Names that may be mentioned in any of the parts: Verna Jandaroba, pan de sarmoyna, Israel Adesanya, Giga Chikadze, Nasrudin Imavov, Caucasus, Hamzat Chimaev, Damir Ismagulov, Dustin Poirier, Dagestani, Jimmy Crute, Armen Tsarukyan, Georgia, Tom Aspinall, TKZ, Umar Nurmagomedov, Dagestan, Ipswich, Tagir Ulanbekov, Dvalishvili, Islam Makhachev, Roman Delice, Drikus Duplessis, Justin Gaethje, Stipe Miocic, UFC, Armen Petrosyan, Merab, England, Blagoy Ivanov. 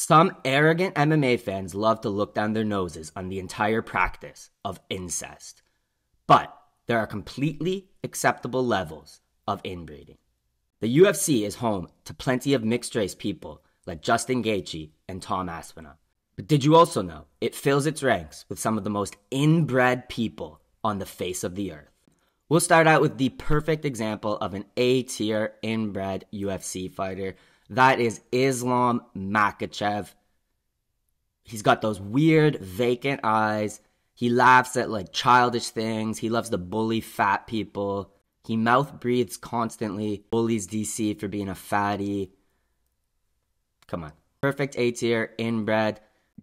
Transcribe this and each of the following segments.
Some arrogant MMA fans love to look down their noses on the entire practice of incest. But there are completely acceptable levels of inbreeding. The UFC is home to plenty of mixed-race people like Justin Gaethje and Tom Aspinall. But did you also know it fills its ranks with some of the most inbred people on the face of the earth? We'll start out with the perfect example of an A-tier inbred UFC fighter. That is Islam Makhachev. He's got those weird, vacant eyes. He laughs at like childish things. He loves to bully fat people. He mouth breathes constantly. Bullies DC for being a fatty. Come on. Perfect A-tier, inbred.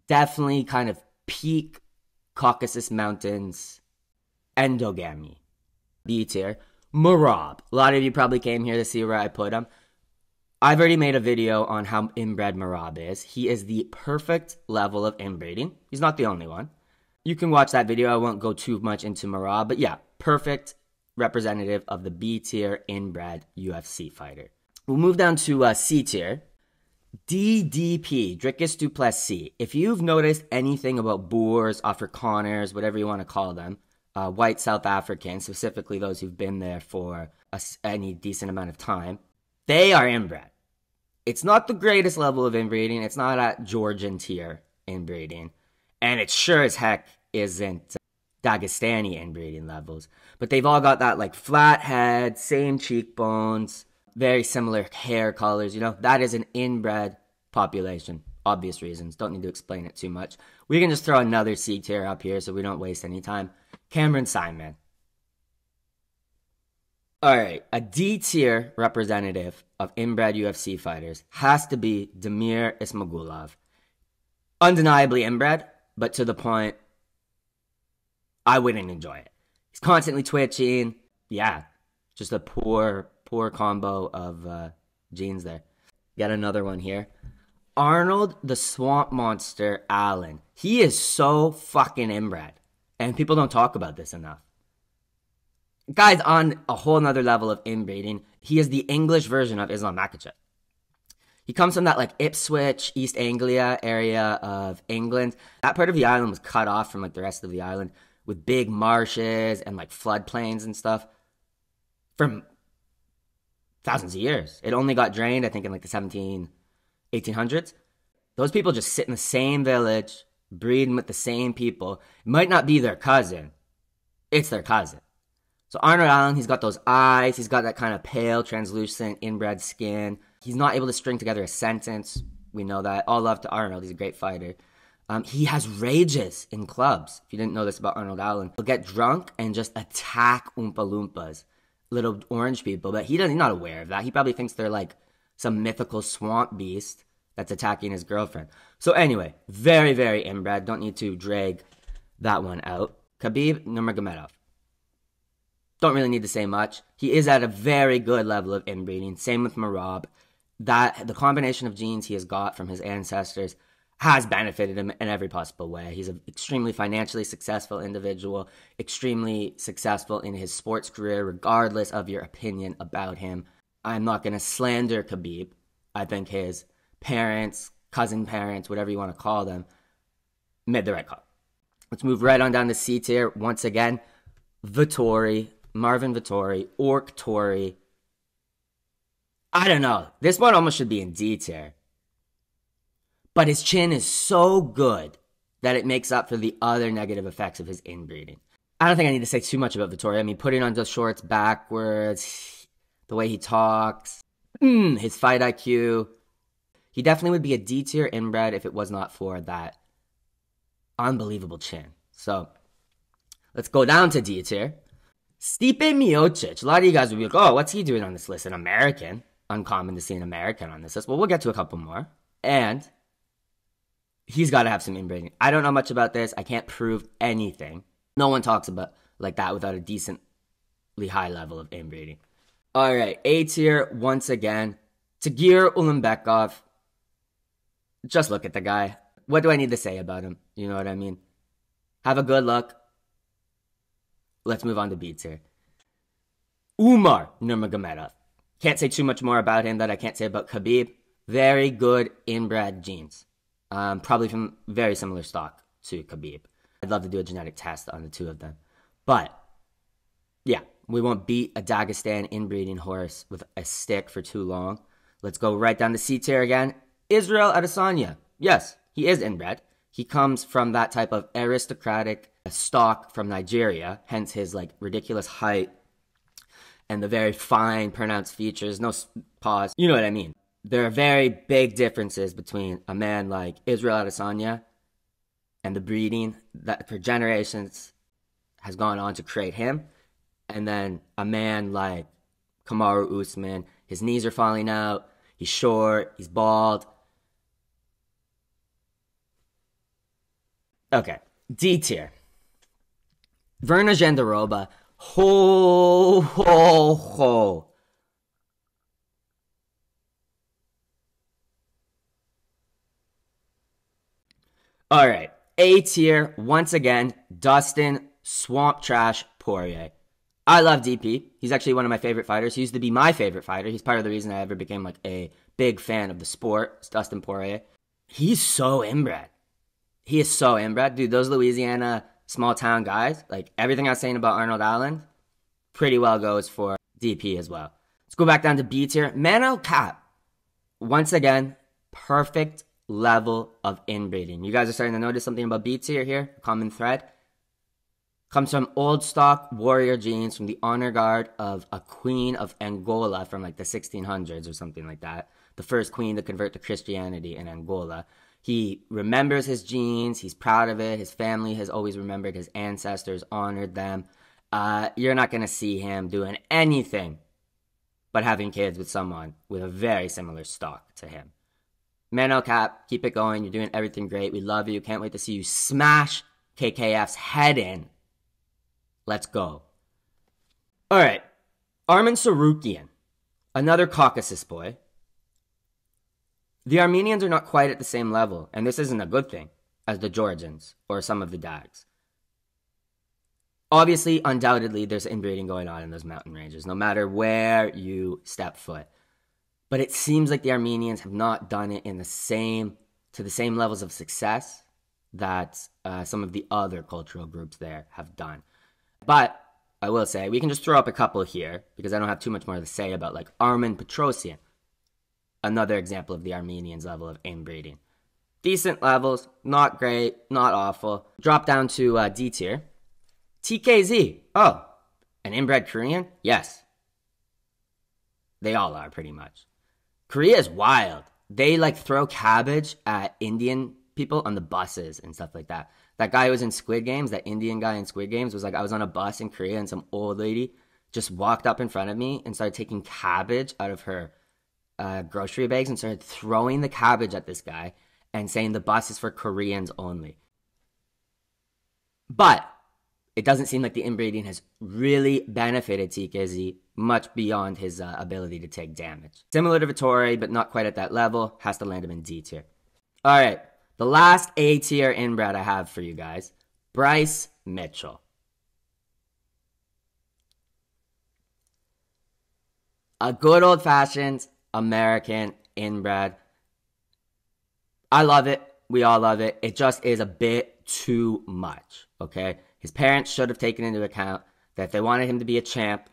Definitely kind of peak Caucasus mountains. Endogamy. B-tier. Merab. A lot of you probably came here to see where I put him. I've already made a video on how inbred Merab is. He is the perfect level of inbreeding. He's not the only one. You can watch that video. I won't go too much into Merab, but yeah, perfect representative of the B-tier inbred UFC fighter. We'll move down to C-tier. DDP, Drikus Duplessis. If you've noticed anything about Boers, Afrikaners, whatever you want to call them, white South Africans, specifically those who've been there for any decent amount of time, they are inbred. It's not the greatest level of inbreeding. It's not at Georgian tier inbreeding. And it sure as heck isn't Dagestani inbreeding levels. But they've all got that like flat head, same cheekbones, very similar hair colors. You know, that is an inbred population. Obvious reasons. Don't need to explain it too much. We can just throw another C tier up here so we don't waste any time. Cameron Simon. All right, a D-tier representative of inbred UFC fighters has to be Damir Ismagulov. Undeniably inbred, but to the point, I wouldn't enjoy it. He's constantly twitching. Yeah, just a poor combo of genes there. Got another one here. Arnold the Swamp Monster Allen. He is so fucking inbred, and people don't talk about this enough. Guy's on a whole nother level of inbreeding. He is the English version of Islam Makhachev. He comes from that like Ipswich, East Anglia area of England. That part of the island was cut off from like the rest of the island with big marshes and like floodplains and stuff from thousands of years. It only got drained, I think, in like the 1800s. Those people just sit in the same village, breeding with the same people. It might not be their cousin. It's their cousin. So Arnold Allen, he's got those eyes, he's got that kind of pale, translucent, inbred skin. He's not able to string together a sentence. We know that. All love to Arnold. He's a great fighter. He has rages in clubs. If you didn't know this about Arnold Allen, he'll get drunk and just attack Oompa Loompas, little orange people. But he's not aware of that. He probably thinks they're like some mythical swamp beast that's attacking his girlfriend. So anyway, very, very inbred. Don't need to drag that one out. Khabib Nurmagomedov. Don't really need to say much. He is at a very good level of inbreeding. Same with Merab. The combination of genes he has got from his ancestors has benefited him in every possible way. He's an extremely financially successful individual, extremely successful in his sports career, regardless of your opinion about him. I'm not going to slander Khabib. I think his parents, cousin parents, whatever you want to call them, made the right call. Let's move right on down to C tier. Once again, Vettori. Marvin Vettori, Orc Tory. I don't know. This one almost should be in D tier. But his chin is so good that it makes up for the other negative effects of his inbreeding. I don't think I need to say too much about Vettori. I mean, putting on those shorts backwards, the way he talks, his fight IQ. He definitely would be a D tier inbred if it was not for that unbelievable chin. So let's go down to D tier. Stipe Miocic. A lot of you guys would be like, oh, what's he doing on this list? An American. Uncommon to see an American on this list. Well, we'll get to a couple more. And he's got to have some inbreeding. I don't know much about this. I can't prove anything. No one talks about like that without a decently high level of inbreeding. All right, A tier once again. Tagir Ulanbekov. Just look at the guy. What do I need to say about him? You know what I mean? Have a good look. Let's move on to B tier. Umar Nurmagomedov. Can't say too much more about him that I can't say about Khabib. Very good inbred genes. Probably from very similar stock to Khabib. I'd love to do a genetic test on the two of them. But, yeah, we won't beat a Dagestan inbreeding horse with a stick for too long. Let's go right down to C tier again. Israel Adesanya. Yes, he is inbred. He comes from that type of aristocratic stock from Nigeria, hence his like ridiculous height and the very fine pronounced features, no pause. You know what I mean. There are very big differences between a man like Israel Adesanya and the breeding that for generations has gone on to create him, and then a man like Kamaru Usman. His knees are falling out, he's short, he's bald. Okay, D tier. Verna Jandaroba. Ho, ho, ho. All right, A tier, once again, Dustin Swamp Trash Poirier. I love DP. He's actually one of my favorite fighters. He used to be my favorite fighter. He's part of the reason I ever became like a big fan of the sport. It's Dustin Poirier. He's so inbred. He is so inbred. Dude, those Louisiana small town guys, like everything I was saying about Arnold Allen, pretty well goes for DP as well. Let's go back down to B tier. Manel Kape. Once again, perfect level of inbreeding. You guys are starting to notice something about B tier here, common thread. Comes from old stock warrior genes from the honor guard of a queen of Angola from like the 1600s or something like that. The first queen to convert to Christianity in Angola. He remembers his genes. He's proud of it. His family has always remembered his ancestors, honored them. You're not going to see him doing anything but having kids with someone with a very similar stock to him. Manel Kape, keep it going. You're doing everything great. We love you. Can't wait to see you smash KKF's head in. Let's go. All right. Armen Tsarukyan, another Caucasus boy. The Armenians are not quite at the same level, and this isn't a good thing, as the Georgians or some of the Dags. Obviously, undoubtedly, there's inbreeding going on in those mountain ranges, no matter where you step foot. But it seems like the Armenians have not done it in to the same levels of success that some of the other cultural groups there have done. But I will say, we can just throw up a couple here, because I don't have too much more to say about like Armen Petrosyan. Another example of the Armenians' level of inbreeding. Decent levels, not great, not awful. Drop down to D tier. TKZ. Oh, an inbred Korean? Yes. They all are, pretty much. Korea is wild. They, like, throw cabbage at Indian people on the buses and stuff like that. That guy who was in Squid Games, that Indian guy in Squid Games, was like, I was on a bus in Korea and some old lady just walked up in front of me and started taking cabbage out of her grocery bags and started throwing the cabbage at this guy and saying the bus is for Koreans only. But it doesn't seem like the inbreeding has really benefited TKZ much beyond his ability to take damage. Similar to Vettori, but not quite at that level. Has to land him in D tier. All right, the last A tier inbred I have for you guys, Bryce Mitchell. A good old-fashioned American inbred. I love it. We all love it. It just is a bit too much, okay? His parents should have taken into account that if they wanted him to be a champ,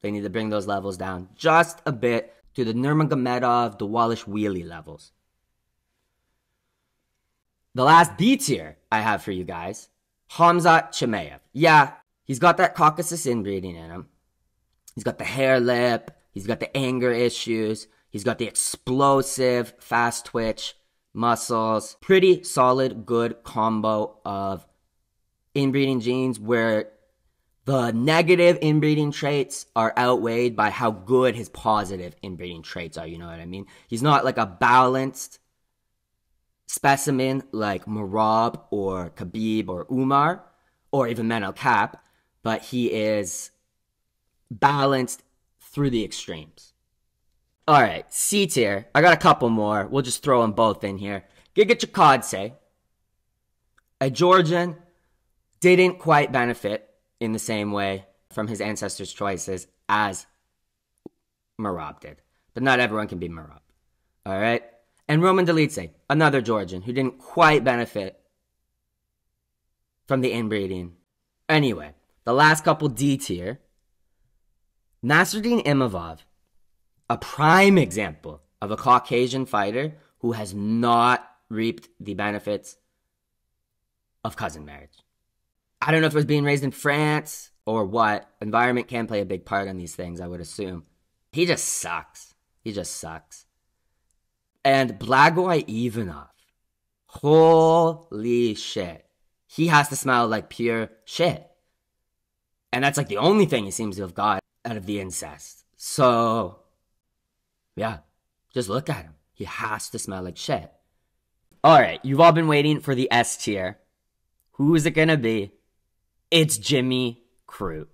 they need to bring those levels down just a bit to the Nurmagomedov, Dvalishvili levels. The last B tier I have for you guys, Hamzat Chimaev. Yeah, he's got that Caucasus inbreeding in him. He's got the hair lip. He's got the anger issues. He's got the explosive, fast twitch muscles. Pretty solid, good combo of inbreeding genes where the negative inbreeding traits are outweighed by how good his positive inbreeding traits are. You know what I mean? He's not like a balanced specimen like Merab or Khabib or Umar or even Manel Kape, but he is balanced through the extremes. All right, C tier. I got a couple more. We'll just throw them both in here. Giga Chikadze, a Georgian, didn't quite benefit in the same way from his ancestors' choices as Merab did. But not everyone can be Merab. All right? And Roman Delice, another Georgian who didn't quite benefit from the inbreeding. Anyway, the last couple D tier. Nasrudin Imavov, a prime example of a Caucasian fighter who has not reaped the benefits of cousin marriage. I don't know if it was being raised in France or what. Environment can play a big part on these things, I would assume. He just sucks. He just sucks. And Blagoy Ivanov. Holy shit. He has to smell like pure shit. And that's like the only thing he seems to have got out of the incest. So, yeah. Just look at him. He has to smell like shit. Alright, you've all been waiting for the S tier. Who is it gonna be? It's Jimmy Crute.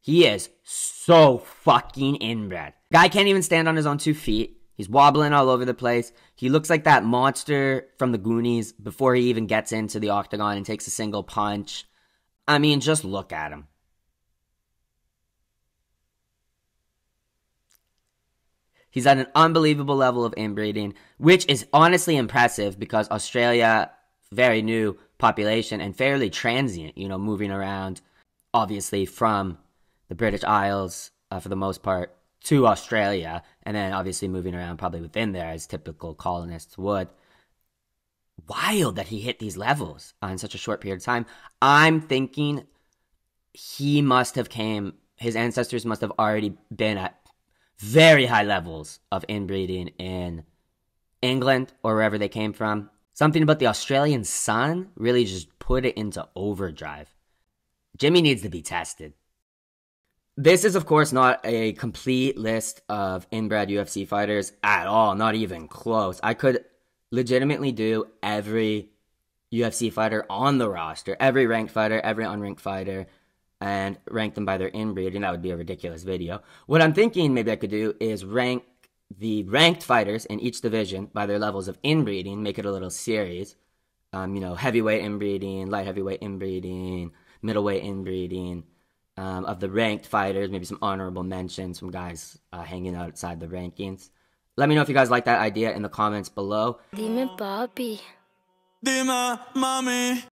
He is so fucking inbred. Guy can't even stand on his own 2 feet. He's wobbling all over the place. He looks like that monster from the Goonies before he even gets into the octagon and takes a single punch. I mean, just look at him. He's at an unbelievable level of inbreeding, which is honestly impressive because Australia, very new population and fairly transient, you know, moving around, obviously from the British Isles for the most part to Australia, and then obviously moving around probably within there as typical colonists would. Wild that he hit these levels in such a short period of time. I'm thinking he must have came, his ancestors must have already been at very high levels of inbreeding in England or wherever they came from. Something about the Australian sun really just put it into overdrive. Jimmy needs to be tested. This is, of course, not a complete list of inbred UFC fighters at all. Not even close. I could legitimately do every UFC fighter on the roster. Every ranked fighter, every unranked fighter, and rank them by their inbreeding. That would be a ridiculous video. What I'm thinking maybe I could do is rank the ranked fighters in each division by their levels of inbreeding, make it a little series. You know, heavyweight inbreeding, light heavyweight inbreeding, middleweight inbreeding, of the ranked fighters, maybe some honorable mentions, some guys hanging out outside the rankings. Let me know if you guys like that idea in the comments below. Dime, papi. Dime, mommy.